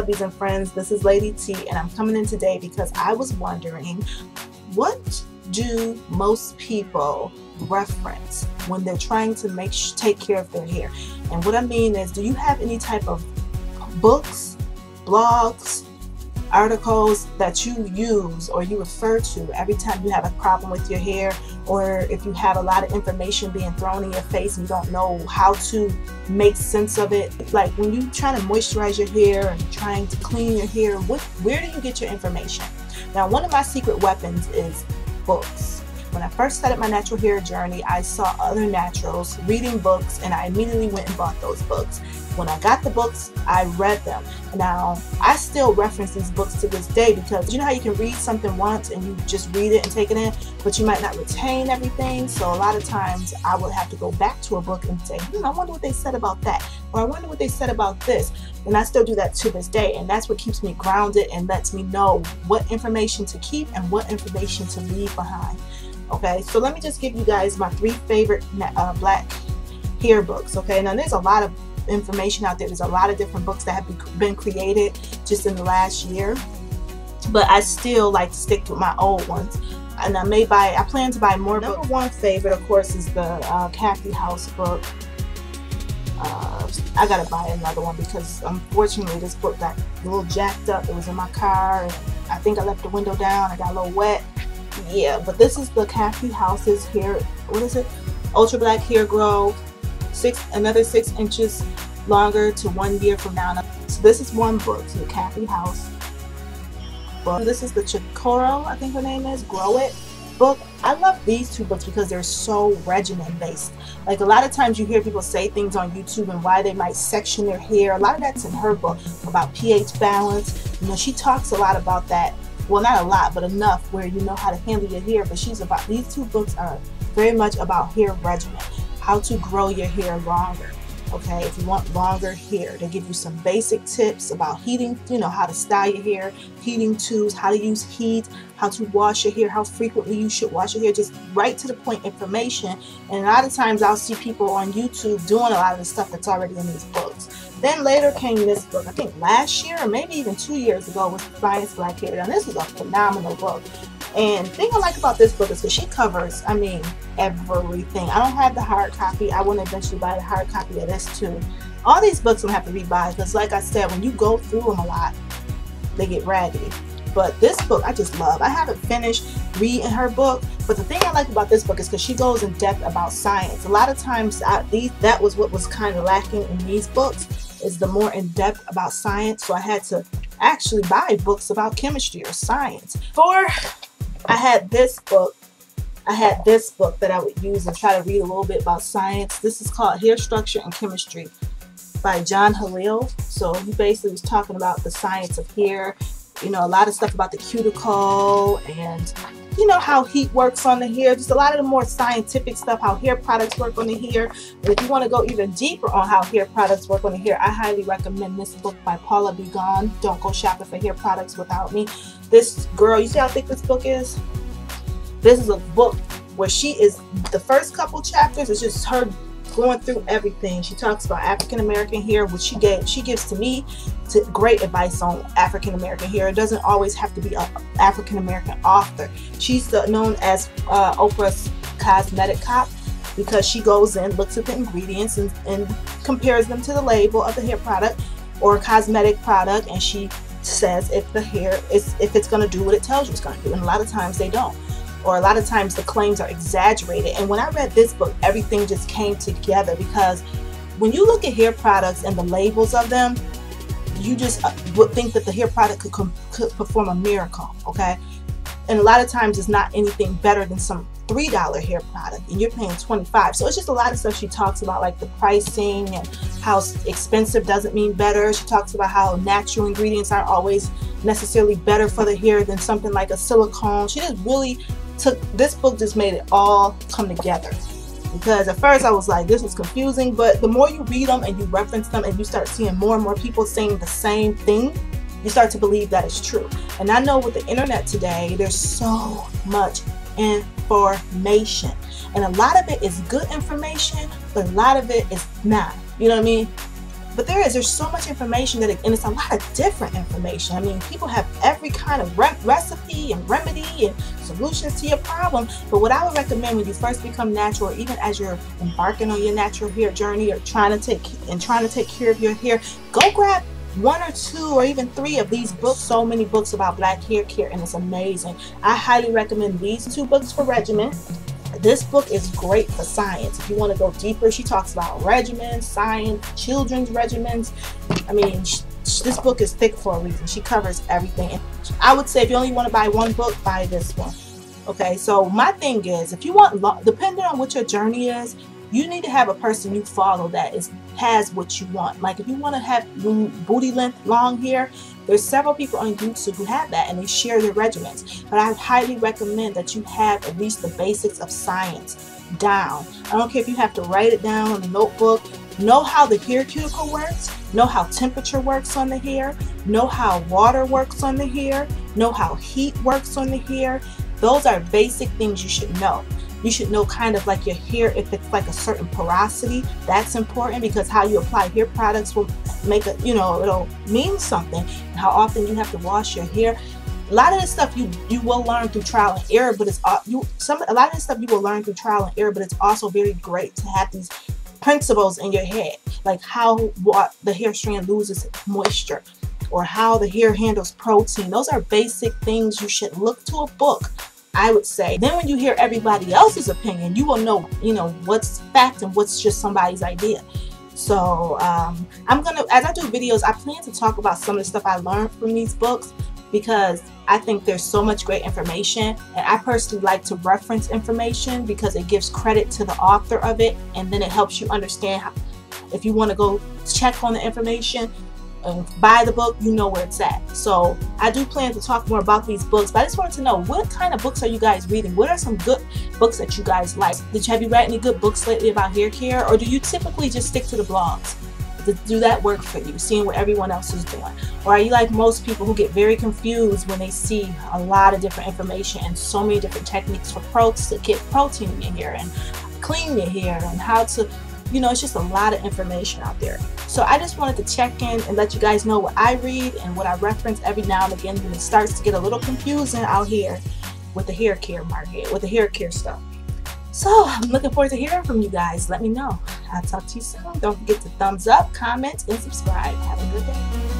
Subbies and friends, this is Lady T, and I'm coming in today because I was wondering, what do most people reference when they're trying to take care of their hair? And what I mean is, do you have any type of books, blogs, articles that you use or you refer to every time you have a problem with your hair, or if you have a lot of information being thrown in your face and you don't know how to make sense of it? Like when you're trying to moisturize your hair and trying to clean your hair, where do you get your information? Now, one of my secret weapons is books. When I first started my natural hair journey, I saw other naturals reading books, and I immediately went and bought those books. When I got the books, I read them. Now, I still reference these books to this day, because you know how you can read something once and you just read it and take it in, but you might not retain everything. So a lot of times I would have to go back to a book and say, I wonder what they said about that, or I wonder what they said about this. And I still do that to this day, and that's what keeps me grounded and lets me know what information to keep and what information to leave behind. Okay, so let me just give you guys my 3 favorite black hair books. Okay, now there's a lot of information out there. There's a lot of different books that have been created just in the last year, but I still like to stick with my old ones, and I plan to buy more. Number one favorite, of course, is the Cathy Howse book. I gotta buy another one because unfortunately this book got a little jacked up. It was in my car, and I think I left the window down. I got a little wet. Yeah, but this is the Cathy Howse's hair, what is it? Ultra Black Hair Grow, another 6 inches longer to 1 year from now. So this is one book, so Cathy Howse book. This is the Chicoro, I think her name is, Grow It book. I love these 2 books because they're so regimen based. Like a lot of times you hear people say things on YouTube and why they might section their hair. A lot of that's in her book about pH balance. You know, she talks a lot about that. Well, not a lot, but enough where you know how to handle your hair. But these 2 books are very much about hair regimen, how to grow your hair longer. Okay, if you want longer hair, they give you some basic tips about heating, how to style your hair, heating tools, how to use heat, how to wash your hair, how frequently you should wash your hair, just right to the point information. And a lot of times I'll see people on YouTube doing a lot of the stuff that's already in these books. Then later came this book, I think last year or maybe even 2 years ago, was Science Of Black Hair. Now this is a phenomenal book. And the thing I like about this book is that she covers, I mean, everything. I don't have the hard copy. I want to eventually buy the hard copy of this too. All these books I'm going to have to rebuy because, like I said, when you go through them a lot, they get raggedy. But this book, I just love. I haven't finished reading her book, but the thing I like about this book is because she goes in depth about science. A lot of times, that was what was kind of lacking in these books, is the more in-depth about science. So I had to actually buy books about chemistry or science. I had this book that I would use and try to read a little bit about science. This is called Hair Structure and Chemistry by John Halal. So he basically was talking about the science of hair, a lot of stuff about the cuticle and, how heat works on the hair, just a lot of the more scientific stuff, how hair products work on the hair. But if you want to go even deeper on how hair products work on the hair, I highly recommend this book by Paula Begoun, Don't Go Shopping for Hair Products Without Me. This girl, you see how thick this book is? This is a book where she is, the first couple chapters is just her going through everything. She talks about African-American hair, which she gives to me great advice on African-American hair. It doesn't always have to be an African-American author. She's known as Oprah's cosmetic cop, because she goes in, looks at the ingredients and compares them to the label of the hair product or cosmetic product, and she says if the hair is, if it's going to do what it tells you it's going to do. And a lot of times they don't, or a lot of times the claims are exaggerated. And when I read this book, everything just came together, because when you look at hair products and the labels of them, you just would think that the hair product could perform a miracle, okay? And a lot of times it's not anything better than some $3 hair product, and you're paying $25. So it's just a lot of stuff she talks about, like the pricing and how expensive doesn't mean better. She talks about how natural ingredients aren't always necessarily better for the hair than something like a silicone. She just really this book just made it all come together, because at first I was like, this is confusing, but the more you read them and you reference them and you start seeing more and more people saying the same thing, you start to believe that it's true. And I know with the internet today, there's so much information, and a lot of it is good information, but a lot of it is not, you know what I mean? But there's so much information and it's a lot of different information. I mean, people have every kind of recipe and remedy and solutions to your problem. But what I would recommend when you first become natural, or even as you're embarking on your natural hair journey or trying to take care of your hair, go grab one or two or even three of these books. So many books about black hair care, and it's amazing. I highly recommend these two books for regimen. This book is great for science. If you want to go deeper, she talks about regimens, science, children's regimens. I mean, this book is thick for a reason. She covers everything. I would say if you only want to buy one book, buy this one. Okay, so my thing is, if you want, depending on what your journey is, you need to have a person you follow that has what you want. Like if you want to have booty length, long hair, there's several people on YouTube who have that, and they share their regimens. But I highly recommend that you have at least the basics of science down. I don't care if you have to write it down on a notebook. Know how the hair cuticle works. Know how temperature works on the hair. Know how water works on the hair. Know how heat works on the hair. Those are basic things you should know. You should know kind of like your hair, if it's like a certain porosity, that's important, because how you apply hair products will make a, you know, it'll mean something. How often you have to wash your hair. A lot of this stuff you will learn through trial and error, but it's also very great to have these principles in your head, like what the hair strand loses moisture, or how the hair handles protein. Those are basic things. You should look to a book, I would say. Then when you hear everybody else's opinion, you will know, you know, what's fact and what's just somebody's idea. So I'm gonna, as I do videos, I plan to talk about some of the stuff I learned from these books, because I think there's so much great information, and I personally like to reference information because it gives credit to the author of it, and then it helps you understand how, if you want to go check on the information and buy the book, you know where it's at. So I do plan to talk more about these books, but I just wanted to know, what kind of books are you guys reading? What are some good books that you guys like? Have you read any good books lately about hair care, or do you typically just stick to the blogs? Do that work for you, seeing what everyone else is doing? Or are you like most people who get very confused when they see a lot of different information and so many different techniques for to get protein in your hair and clean your hair and how to, you know, it's just a lot of information out there. So I just wanted to check in and let you guys know what I read and what I reference every now and again when it starts to get a little confusing out here with the hair care market, with the hair care stuff. So I'm looking forward to hearing from you guys. Let me know. I'll talk to you soon. Don't forget to thumbs up, comment, and subscribe. Have a good day.